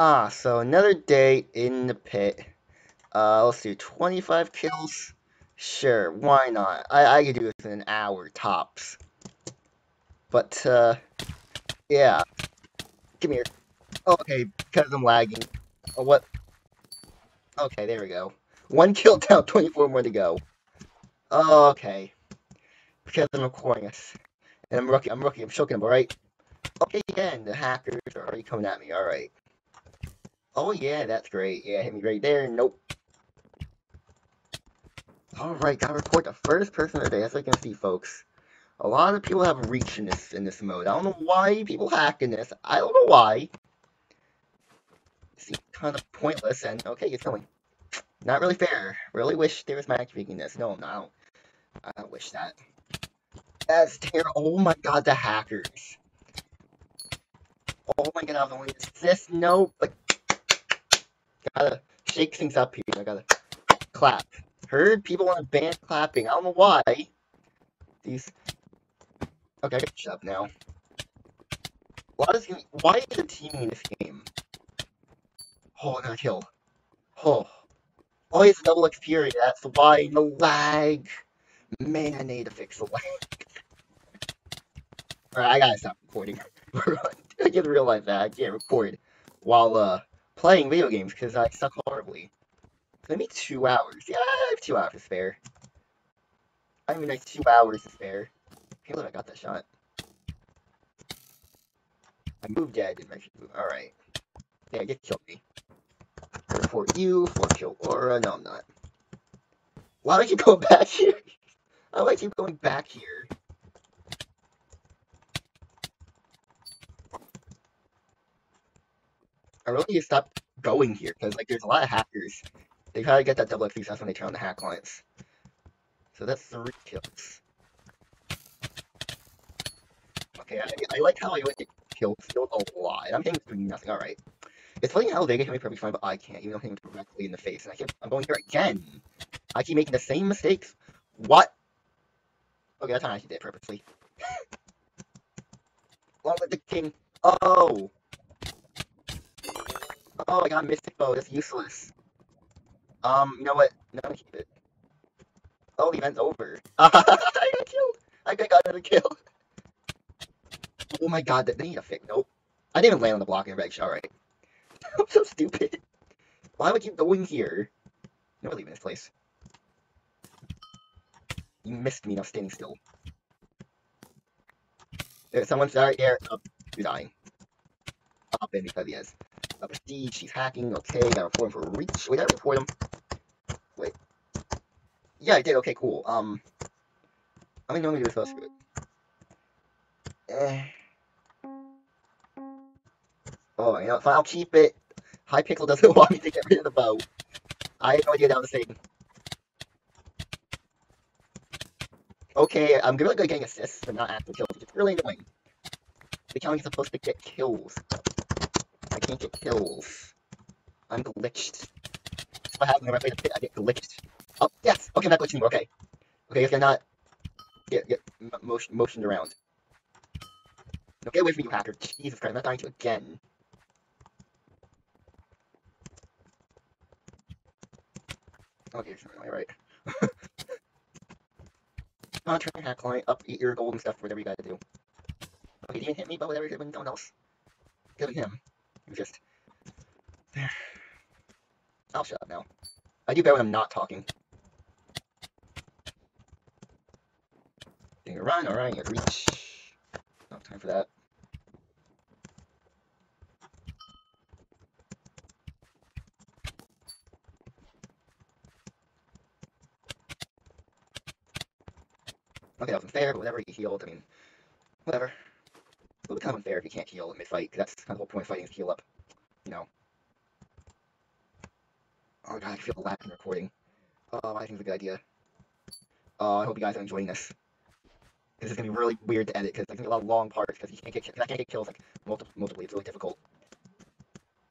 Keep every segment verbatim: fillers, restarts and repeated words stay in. Ah, so another day in the pit. Uh, let's do twenty-five kills. Sure, why not? I, I could do this in an hour, tops. But, uh, yeah. Come here. Okay, because I'm lagging. Oh, what? Okay, there we go. One kill down, twenty-four more to go. Oh, okay. Because I'm recording this. And I'm rookie, I'm rookie, I'm choking him, alright? Okay, again, the hackers are already coming at me, alright. Oh yeah, that's great. Yeah, hit me right there. Nope. Alright, gotta report the first person today, as I can see, folks. A lot of people have reach in this in this mode. I don't know why people hack in this. I don't know why. It seems kinda pointless and okay, it's going. Not really fair. Really wish there was matchmaking in this. No, no, I don't I don't wish that. That's terrible. Oh my god, the hackers. Oh my god, I was only this no like gotta shake things up here. I gotta clap. Heard people want to ban clapping. I don't know why. These. Okay, I gotta shut up now. Why is gonna... why is the team in this game? Oh, I gotta kill. Oh, oh, he has a double Xperia. That's why no lag. Man, I need to fix the lag. All right, I gotta stop recording. I didn't realize that I can't record while uh. playing video games because I suck horribly. Give me two hours. Yeah, I have two hours to spare. I mean, like two hours to spare. Can't believe I got that shot. I moved dead. Didn't actually move. All right. Yeah, get killed me. Report you for kill Aura. No, I'm not. Why do I keep going back here? Why do I keep going back here? I really need to stop going here, because, like, there's a lot of hackers. They try to get that double X P, so that's when they turn on the hack clients. So that's three kills. Okay, I, I like how I went to kill skills a lot, and I'm hitting doing nothing, alright. It's funny how they can hit me perfectly fine, but I can't, even though I'm hitting them directly in the face, and I keep, I'm going here again! I keep making the same mistakes. What? Okay, that time I actually did it purposely. Along with the king. Oh! Oh, I got Mystic Bow, that's useless. Um, you know what? No, I'm gonna keep it. Oh, the event's over. I got killed! I got another kill! Oh my god, they need a fix. Nope. I didn't even land on the block in a red shot, right? I'm so stupid. Why would you go in here? No, we're leaving this place. You missed me, now standing still. There's someone's right there. Oh, you're dying. Up in because he has. Uh, prestige, she's hacking, okay, gotta report him for reach. Wait, I report him. Wait. Yeah, I did, okay, cool. Um, I mean, no, I'm gonna do this, so screw it. Eh. Oh, you know, I'll keep it. Hypixel doesn't want me to get rid of the bow. I have no idea that was the thing. Okay, I'm really good at getting assists, but not actual kills, which is really annoying. The counting is supposed to get kills. I can't get kills. I'm glitched. That's what happens when I play the pit, I get glitched. Oh, yes! Okay, I'm not glitching anymore, okay. Okay, if you're not... Get, get motion, motioned around. No, get away from you, hacker. Jesus Christ, I'm not dying to you again. Okay, it's not really right. Come on, turn your hack line up, eat your gold and stuff, whatever you gotta do. Okay, didn't hit me, but whatever you're doing, someone else. Give it him. Just there. I'll shut up now. I do better when I'm not talking. You're run, all right, you reach. No time for that. Okay, that was unfair, but whatever, he healed. I mean, whatever. It would become unfair if you can't heal in mid-fight, because that's kind of the whole point of fighting is heal up, you know. Oh god, I feel the lag in recording. Oh, I think it's a good idea. Oh, I hope you guys are enjoying this. This is going to be really weird to edit, because there's going to be a lot of long parts, because you can't get, I can't get kills, like, multiple, multiple, it's really difficult.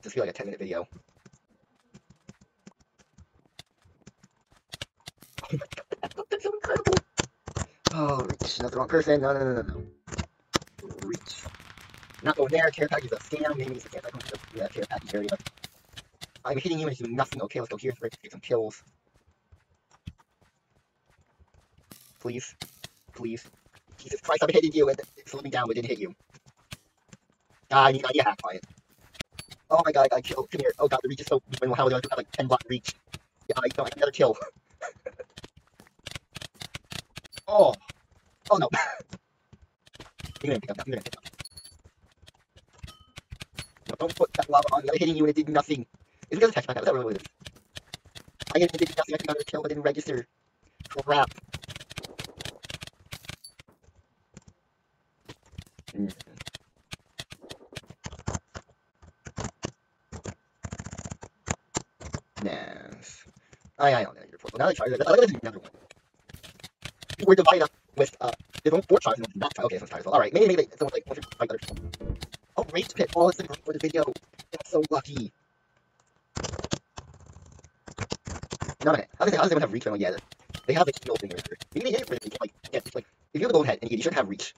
This will be like a ten minute video. Oh my god, that's so incredible! Oh, reach, not the wrong person, no, no, no, no, no. Reach. Not over there, care package is a scam, maybe it's a care package, yeah, care package area. I'm hitting you and it's doing nothing. Okay, let's go here for some kills. Please. Please. Jesus Christ, I'm hitting you and it's slowing down, but didn't hit you. Ah, I need, I need a hack by it. Oh my god, I got killed. Come here. Oh god, the reach is so... How do I have like ten block reach? Yeah, I got another kill. Oh! Oh no! I'm gonna pick up, I'm gonna pick up. No, don't put that lava on me. I'm hitting you and it did nothing. Is it because of text pack? Is that really what it is? I did nothing. I got a kill but didn't register. Crap. Mm. Nice. I, I don't know your portal. Now they try this. I gotta do another one. We're divided up with, uh, there's only four tribes and not tribes. Okay, so it's tribes. Alright, maybe, maybe, someone's like, what's your five other tribes? Oh, Rage Pit. Oh, it's the group for the video. That's so lucky. No, no, no. I was gonna say, I was gonna have reach, but I'm like, yeah, they have a heal thing right here. You can hit it for it, you can't, like, yeah, just, like, if you have a golden head, and you, you shouldn't have reach.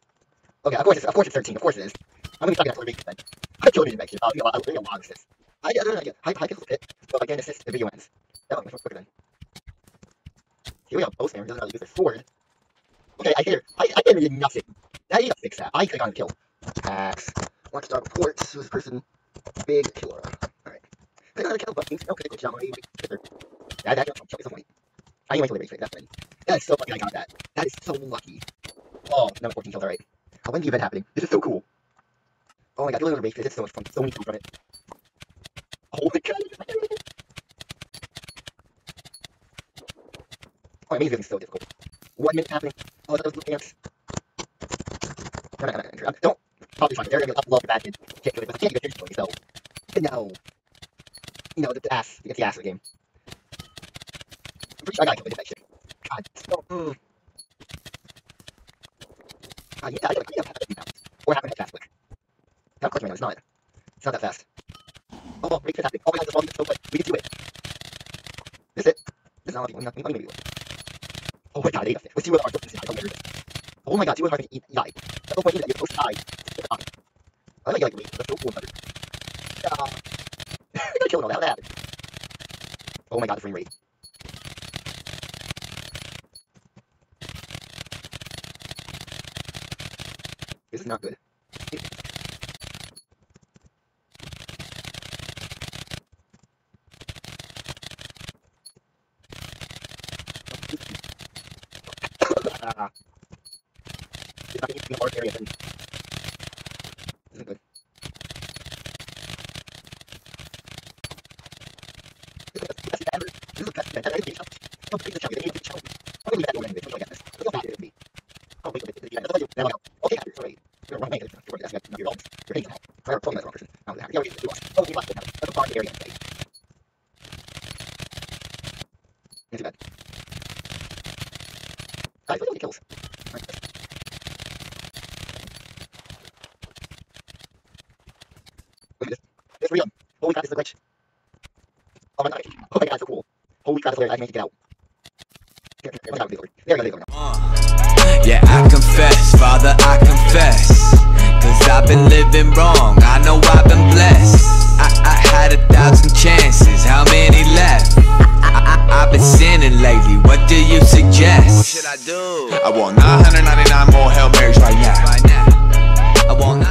Okay, of course it's, of course it's thirteen, of course it is. I'm gonna be talking about the reach then. I killed an infection. Oh, we got a lot of assists. I don't know, yeah, Hypixel Pit, but again, assist, the video ends. That one, much quicker then. Here we have both man, doesn't know how to use their sword. Okay, I hear, I, I hear nothing. Now you gotta fix that. I click on kill. Hacks. Watchdog reports, who's the person? Big killer. Alright. Click on the kill button. Okay, good job. That, that, that's so funny. I need to wait for that one. That is so lucky I got that. That is so lucky. Oh, number fourteen kills, alright. I win the event happening. This is so cool. Oh my god, the little race, this is so much fun. So many kills from it. Oh my god. Oh, I mean, this is so difficult. One minute happening. Oh, that was the dance. No, no, no, no, no. Don't probably try it. They're gonna upload the bad kids. Can't do it, but I can't get a so. No. You know, the, the ass. It's the ass of the game. I'm pretty sure I gotta kill the infection. God, so, mm. God, you gotta kill it. You gotta Or happen to fast quick. Now, of course, right now, it's not. It's not that fast. Oh, well, make this happen. Oh my god, this one is so quick. We can do it. This is it. This is not what I'm gonna do. Oh my god, they got it. Let's see what our distance is. I don't remember this. Oh my god, see what hard to eat. That's the point that you're supposed to die. I don't like wait. That's so cool. Uh, I got killed all that. That happened. Oh my god, the frame rate. This is not good. Ah. It's not even hard area. Isn't good. This is the best. This is the best. I need to jump. Don't take the jump. I need to jump. I'm gonna leave that one in. Don't get this. Oh wait, wait, wait. Okay, sorry. You're wrong. You're asking me. You're wrong. You're taking that. You're pulling that wrong person. Now that. You're getting too much. Oh, you lost it now. That's a hard area. It's bad. I don't get kills. Right. Look at this. It's real. Holy crap, this is a glitch. Oh my god. Oh my god, so cool. Holy crap, it's hilarious. I need to get out. There we go, there we go, there we go. Yeah, I confess, Father, I confess. Cause I've been living wrong. I know I've been blessed. I, I had a thousand chances. How many left? I've been sinning lately, what do you suggest? What should I do? I want nine hundred ninety-nine more Hail Marys right now. Right now. I want